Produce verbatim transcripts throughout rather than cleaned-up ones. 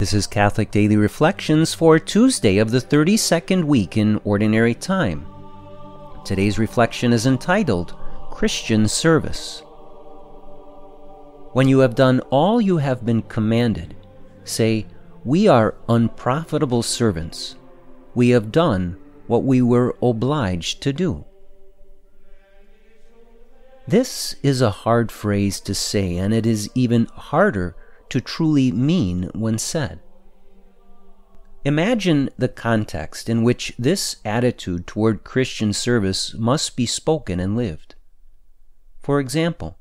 This is Catholic Daily Reflections for Tuesday of the thirty-second week in Ordinary Time. Today's reflection is entitled, Christian Service. When you have done all you have been commanded, say, we are unprofitable servants. We have done what we were obliged to do. This is a hard phrase to say, and it is even harder to truly mean when said. Imagine the context in which this attitude toward Christian service must be spoken and lived. For example,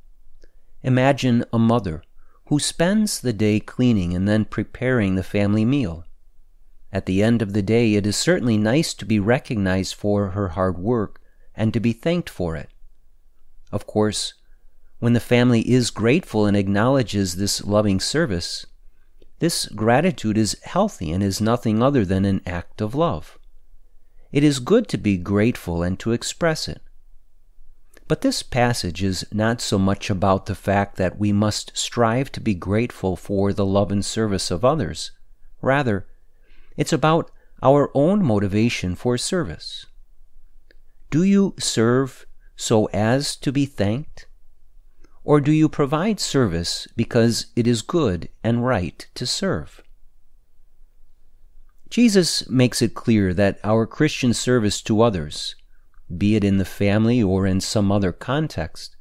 imagine a mother who spends the day cleaning and then preparing the family meal. At the end of the day, it is certainly nice to be recognized for her hard work and to be thanked for it. Of course, when the family is grateful and acknowledges this loving service, this gratitude is healthy and is nothing other than an act of love. It is good to be grateful and to express it. But this passage is not so much about the fact that we must strive to be grateful for the love and service of others. Rather, it's about our own motivation for service. Do you serve so as to be thanked? Or do you provide service because it is good and right to serve? Jesus makes it clear that our Christian service to others, be it in the family or in some other context,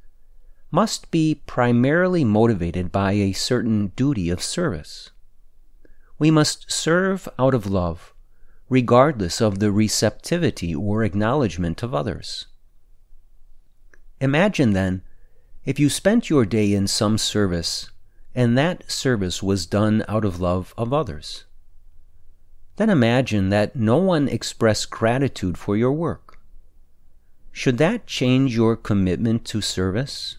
must be primarily motivated by a certain duty of service. We must serve out of love, regardless of the receptivity or acknowledgement of others. Imagine then, if you spent your day in some service, and that service was done out of love of others. Then imagine that no one expressed gratitude for your work. Should that change your commitment to service?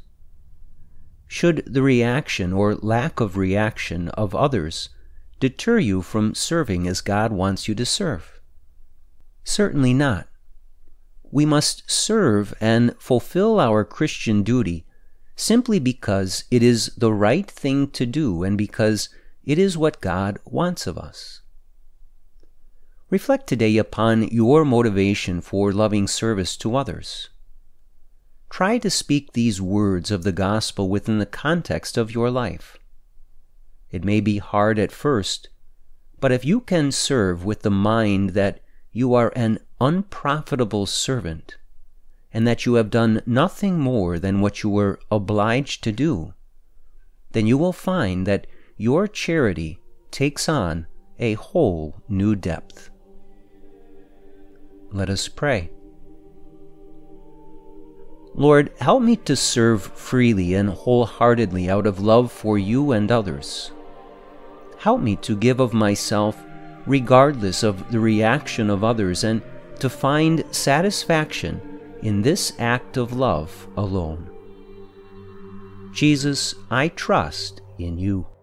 Should the reaction or lack of reaction of others deter you from serving as God wants you to serve? Certainly not. We must serve and fulfill our Christian duty simply because it is the right thing to do and because it is what God wants of us. Reflect today upon your motivation for loving service to others. Try to speak these words of the gospel within the context of your life. It may be hard at first, but if you can serve with the mind that you are an unprofitable servant, and that you have done nothing more than what you were obliged to do, then you will find that your charity takes on a whole new depth. Let us pray. Lord, help me to serve freely and wholeheartedly out of love for you and others. Help me to give of myself regardless of the reaction of others and to find satisfaction in this act of love alone. Jesus, I trust in you.